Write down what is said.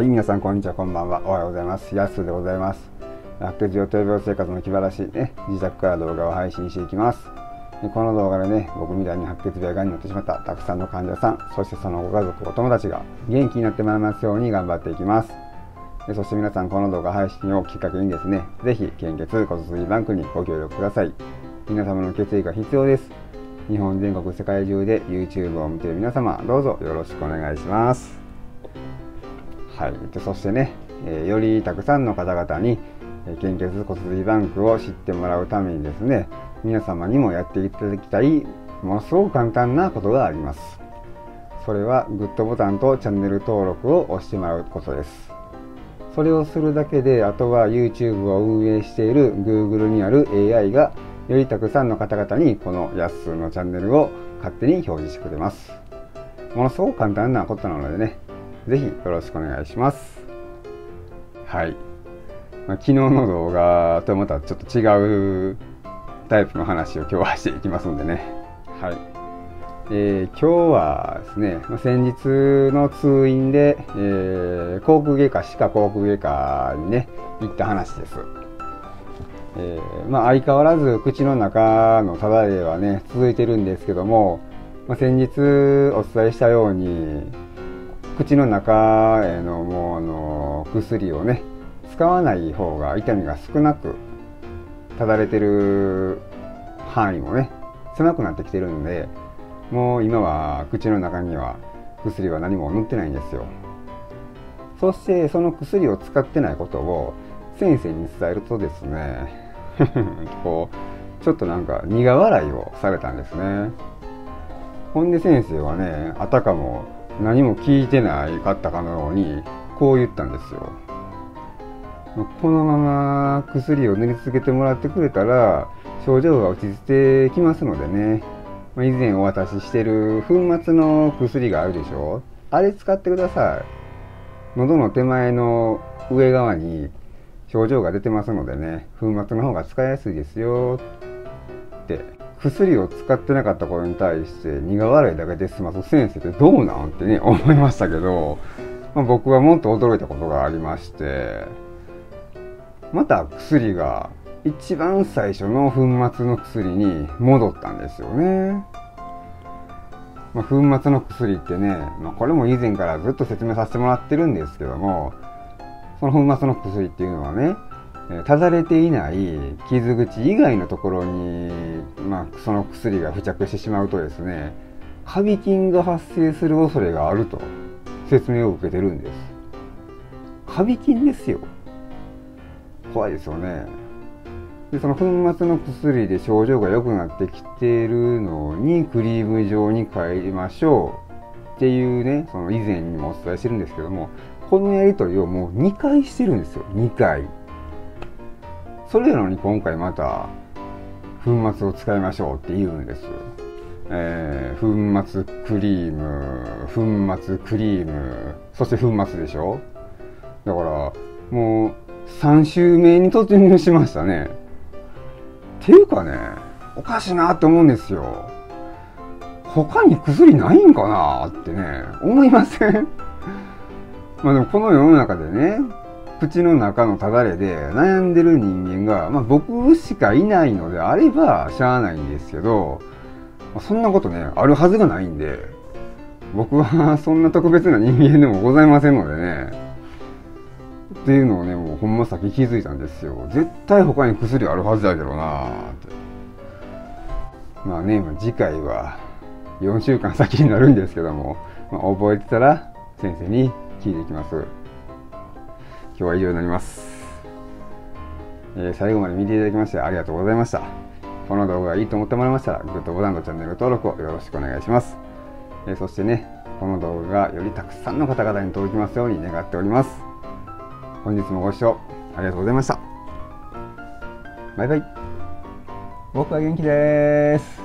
はい、皆さんこんにちは、こんばんは。おはようございます。やすでございます。楽事情と病生活の気晴らしいね、自宅から動画を配信していきます。でこの動画でね、僕みたいに白血病がんになってしまったたくさんの患者さん、そしてそのご家族、お友達が元気になってもらいますように頑張っていきます。でそして皆さん、この動画配信をきっかけにですね、是非献血骨髄バンクにご協力ください。皆様の血液が必要です。日本全国世界中で YouTube を見ている皆様、どうぞよろしくお願いします。はい、でそしてね、よりたくさんの方々に献血骨髄バンクを知ってもらうためにですね、皆様にもやっていただきたいものすごく簡単なことがあります。それはグッドボタンとチャンネル登録を押してもらうことです。それをするだけで、あとは YouTube を運営している Google にある AI がよりたくさんの方々にこのやっすーのチャンネルを勝手に表示してくれます。ものすごく簡単なことなのでね、ぜひよろしくお願いします。はい、昨日の動画とまたちょっと違うタイプの話を今日はしていきますのでね。はい、今日はですね、先日の通院で、口腔外科、歯科口腔外科にね行った話です。相変わらず口の中のただれはね続いてるんですけども、先日お伝えしたように口の中へのもう薬をね使わない方が痛みが少なく、ただれてる範囲もね狭くなってきてるんで、もう今は口の中には薬は何も塗ってないんですよ。そしてその薬を使ってないことを先生に伝えるとですねこうちょっとなんか苦笑いをされたんですね。ほんで先生はね、あたかも何も聞いてないかったかのようにこう言ったんですよ。このまま薬を塗り続けてもらってくれたら症状が落ち着いてきますのでね、以前お渡ししてる粉末の薬があるでしょ、あれ使ってください。喉の手前の上側に症状が出てますのでね、粉末の方が使いやすいですよって。薬を使ってなかったことに対して苦笑いだけで済ます先生ってどうなんってね思いましたけど、僕はもっと驚いたことがありまして、また薬が一番最初の粉末の薬に戻ったんですよね。粉末の薬ってね、これも以前からずっと説明させてもらってるんですけども、その粉末の薬っていうのはね、ただれていない傷口以外のところに、その薬が付着してしまうとですね、カビ菌が発生する恐れがあると説明を受けてるんです。カビ菌ですよ。怖いですよね。でその粉末の薬で症状が良くなってきているのにクリーム状に変えましょうっていうね、その以前にもお伝えしてるんですけども、このやり取りをもう2回してるんですよ。2回。それなのに今回また粉末を使いましょうって言うんです。粉末クリーム、粉末クリーム、そして粉末でしょ。だからもう3週目に突入しましたね。っていうかね、おかしいなって思うんですよ。他に薬ないんかなってね思いませんでもこの世の中でね、口の中のただれで悩んでる人間が、僕しかいないのであればしゃあないんですけど、そんなことねあるはずがないんで、僕はそんな特別な人間でもございませんのでね、っていうのをね、もうほんま先気づいたんですよ。絶対他に薬あるはずだけどなーって。次回は4週間先になるんですけども、覚えてたら先生に聞いていきます。今日は以上になります。最後まで見ていただきましてありがとうございました。この動画がいいと思ってもらいましたら、グッドボタンとチャンネル登録をよろしくお願いします。そしてね、この動画がよりたくさんの方々に届きますように願っております。本日もご視聴ありがとうございました。バイバイ。僕は元気です。